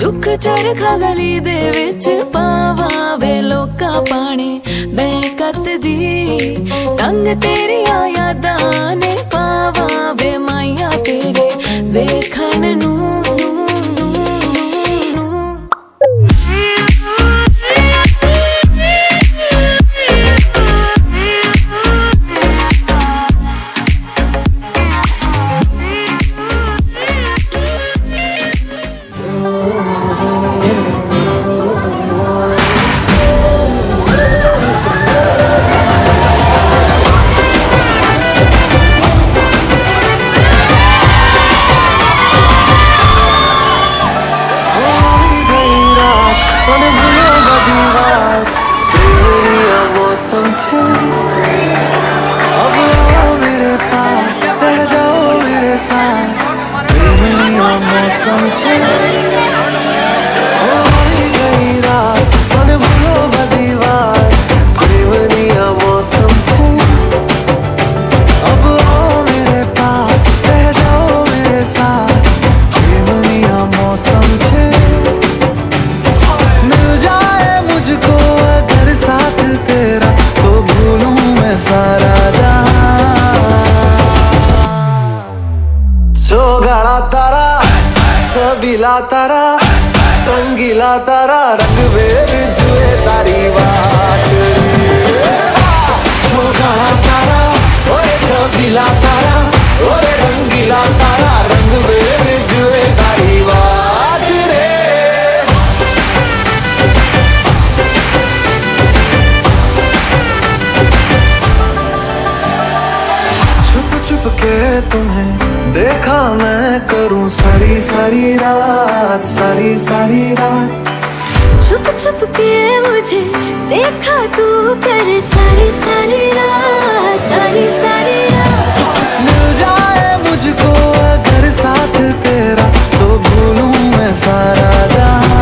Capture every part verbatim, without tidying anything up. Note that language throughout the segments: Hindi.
चुक चरखा गली दे विच पावा वे लोका पानी मैं कत दी तंग तेरी यादा ने पावा वे माया तेरे वेखन नू तारा रंगीला तारा रंग बेर जुए तारी बात छोगाड़ा तारा ओए छबीला तारा ओए रंगीला तारा रंग बेर जुए तारी बात रे छुप छुप के तुम्हें देखा मैं करूं सारी सारी रात सारी सारी रात छुप छुप के मुझे देखा तू कर सारी सारी रात सारी सारी रात मिल जाए मुझको अगर साथ तेरा तो भूलूं मैं सारा जहां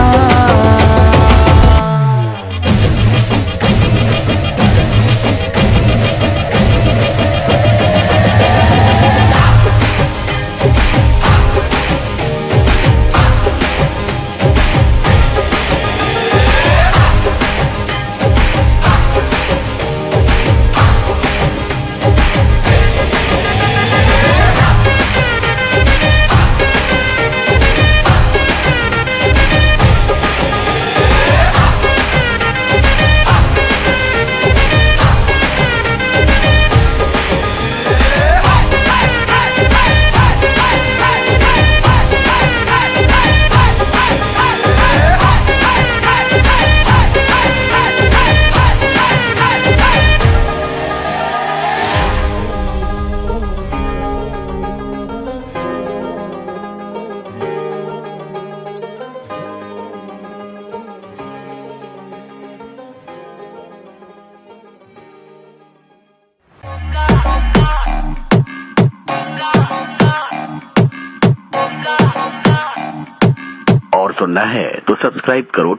और सुनना है तो सब्सक्राइब करो।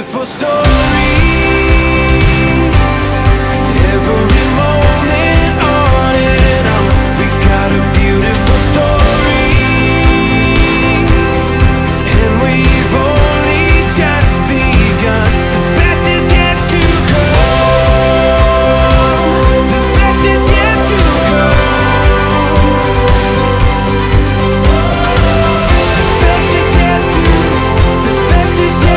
beautiful story. Every moment on and on, we got a beautiful story, and we've only just begun. The best is yet to come. The best is yet to come. The best is yet to. The best is yet to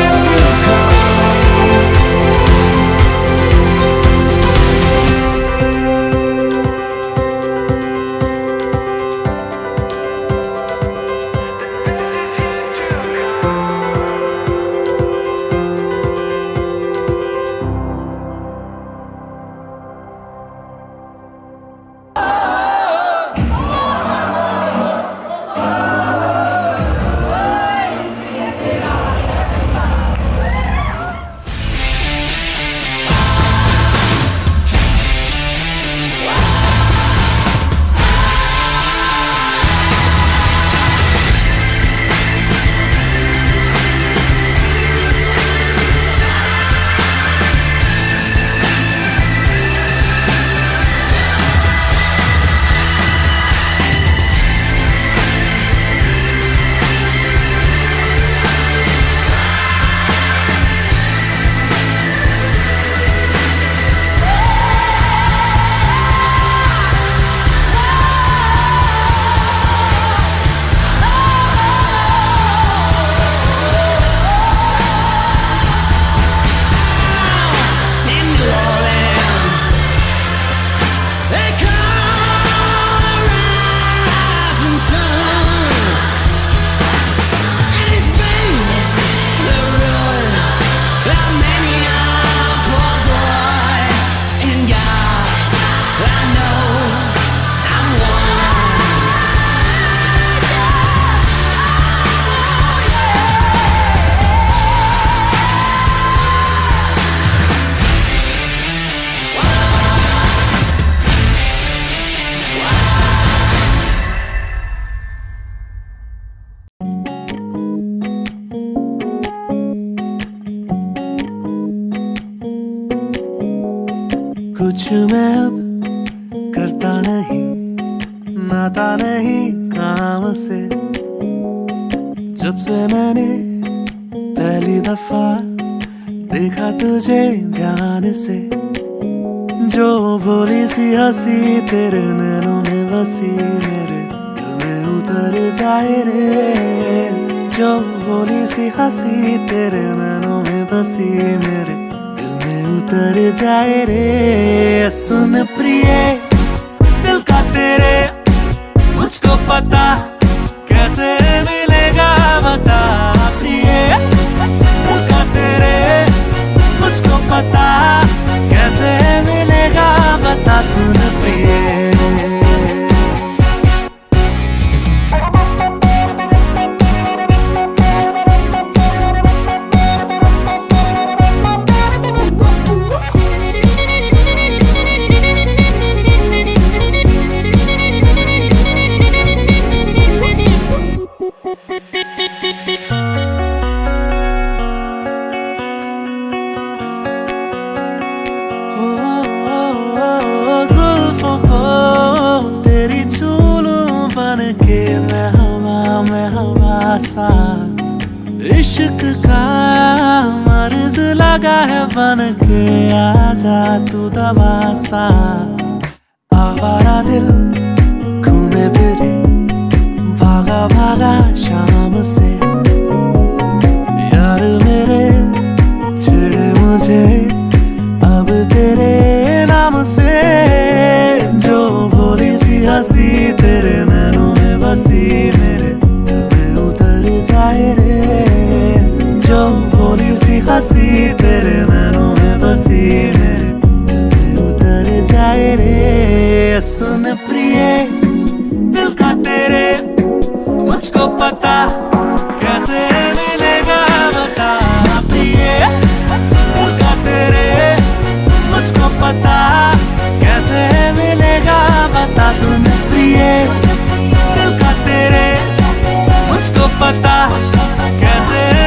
कैसे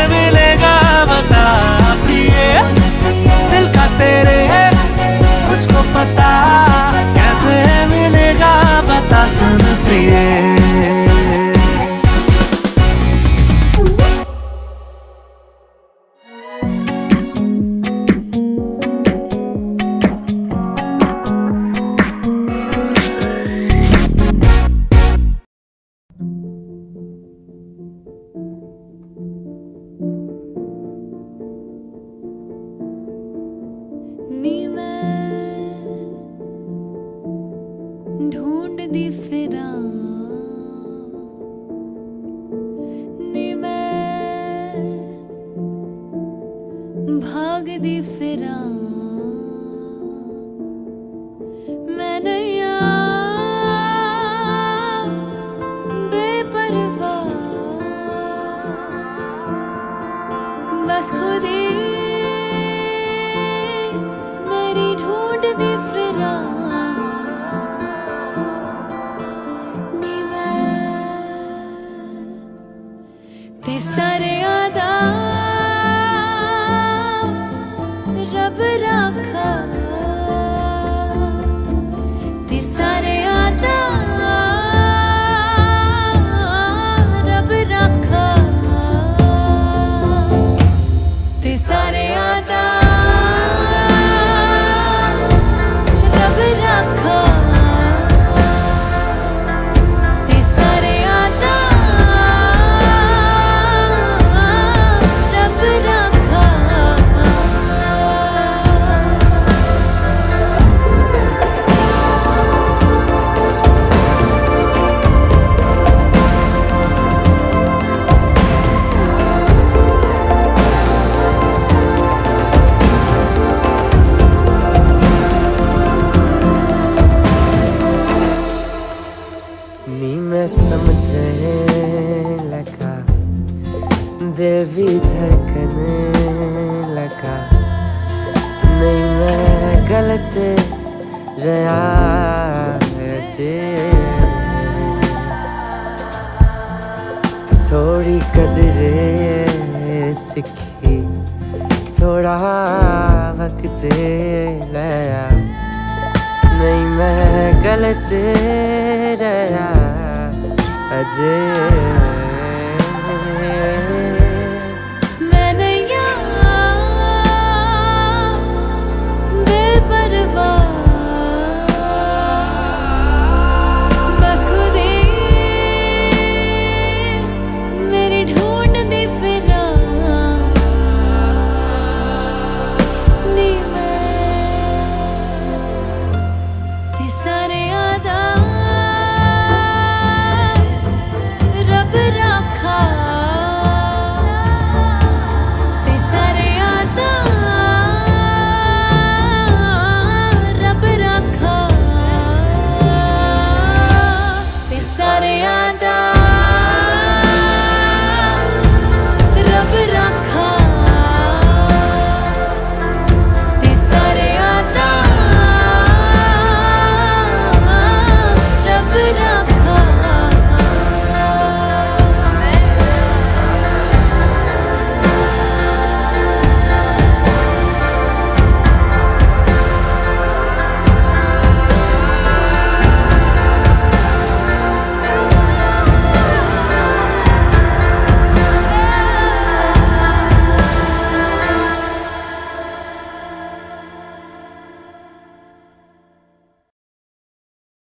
मिलेगा बता प्रिय। ढूंढ दी फिरा नी मैं भाग दी फिरा मैंने यार बेपरवाह बस खुद ही सारे आदा रब राखा ते सारे आदा रब राखा ते सारे आदा रब राखा नी मैं समझने लगा दिल भी धड़कने लगा नहीं मैं गलत रहा जे थोड़ी कदरे सीखी थोड़ा वक्त लगा नहीं मैं गलत रहा अजय।